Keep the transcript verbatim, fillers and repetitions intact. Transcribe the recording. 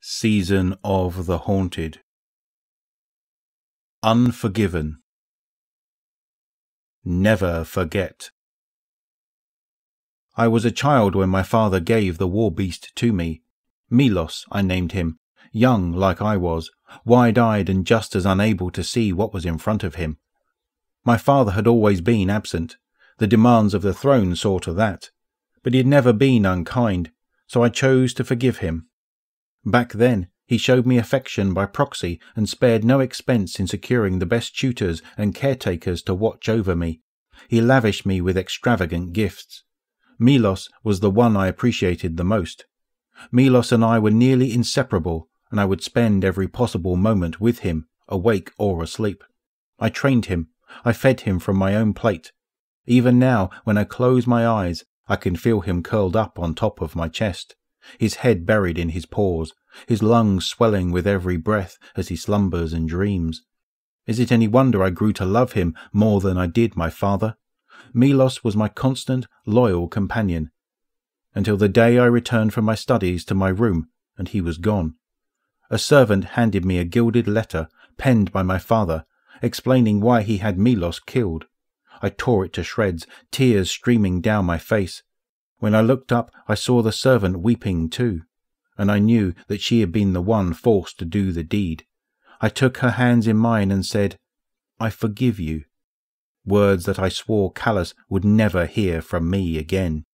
Season of the Haunted. Unforgiven. Never forget. I was a child when my father gave the war beast to me. Milos, I named him, young like I was, wide-eyed and just as unable to see what was in front of him. My father had always been absent. The demands of the throne saw to that. But he had never been unkind, so I chose to forgive him. Back then, he showed me affection by proxy and spared no expense in securing the best tutors and caretakers to watch over me. He lavished me with extravagant gifts. Milos was the one I appreciated the most. Milos and I were nearly inseparable, and I would spend every possible moment with him, awake or asleep. I trained him. I fed him from my own plate. Even now, when I close my eyes, I can feel him curled up on top of my chest, his head buried in his paws, his lungs swelling with every breath as he slumbers and dreams. Is it any wonder I grew to love him more than I did my father? Milos was my constant, loyal companion, until the day I returned from my studies to my room, and he was gone. A servant handed me a gilded letter, penned by my father, explaining why he had Milos killed. I tore it to shreds, tears streaming down my face. When I looked up, I saw the servant weeping too, and I knew that she had been the one forced to do the deed. I took her hands in mine and said, "I forgive you," words that I swore Caiatl would never hear from me again.